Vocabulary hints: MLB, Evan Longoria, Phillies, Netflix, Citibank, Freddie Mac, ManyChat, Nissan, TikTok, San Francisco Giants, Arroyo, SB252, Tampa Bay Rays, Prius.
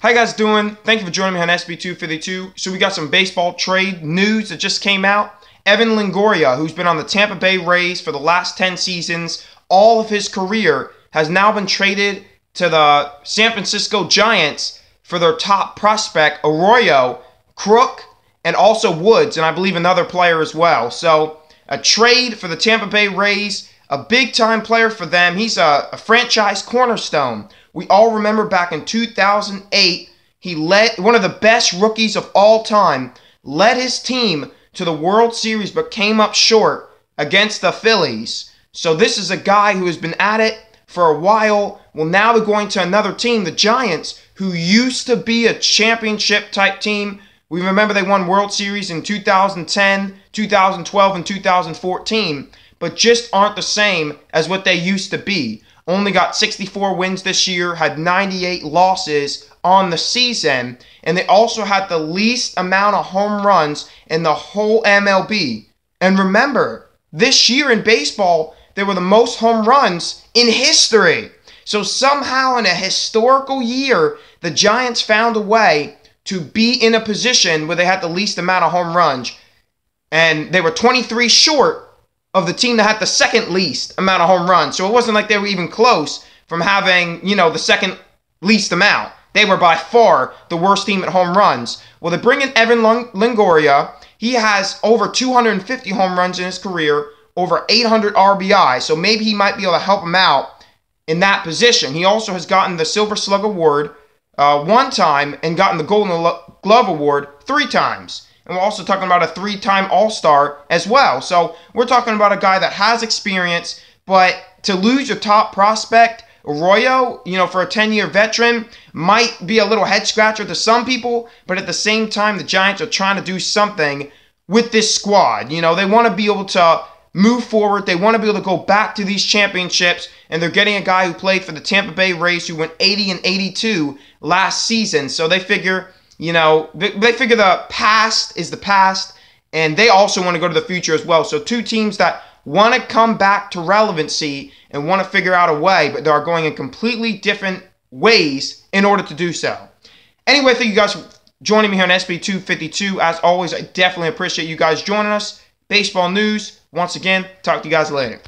How you guys doing? Thank you for joining me on SB252. So we got some baseball trade news that just came out. Evan Longoria, who's been on the Tampa Bay Rays for the last 10 seasons, all of his career, has now been traded to the San Francisco Giants for their top prospect, Arroyo, Crook, and also Woods, and I believe another player as well. So a trade for the Tampa Bay Rays, a big-time player for them. He's a franchise cornerstone. We all remember back in 2008, he led one of the best rookies of all time, led his team to the World Series but came up short against the Phillies. So this is a guy who has been at it for a while. Well, now we're going to another team, the Giants, who used to be a championship-type team. We remember they won World Series in 2010, 2012, and 2014, but just aren't the same as what they used to be. Only got 64 wins this year, had 98 losses on the season, and they also had the least amount of home runs in the whole MLB. And remember, this year in baseball, they were the most home runs in history. So somehow in a historical year, the Giants found a way to be in a position where they had the least amount of home runs. And they were 23 short of the team that had the second least amount of home runs. So it wasn't like they were even close from having, you know, the second least amount. They were by far the worst team at home runs. Well, they bring in Evan Longoria. He has over 250 home runs in his career, over 800 RBI. So maybe he might be able to help him out in that position. He also has gotten the Silver Slug Award one time and gotten the Golden Glove Award three times. And we're also talking about a three-time All-Star as well. So we're talking about a guy that has experience, but to lose your top prospect, Arroyo, you know, for a 10-year veteran, might be a little head-scratcher to some people, but at the same time, the Giants are trying to do something with this squad. You know, they want to be able to move forward. They want to be able to go back to these championships, and they're getting a guy who played for the Tampa Bay Rays who went 80-82 last season. So they figure, you know, they figure the past is the past, and they also want to go to the future as well. So two teams that want to come back to relevancy and want to figure out a way, but they are going in completely different ways in order to do so. Anyway, thank you guys for joining me here on SB252. As always, I definitely appreciate you guys joining us. Baseball news, once again, talk to you guys later.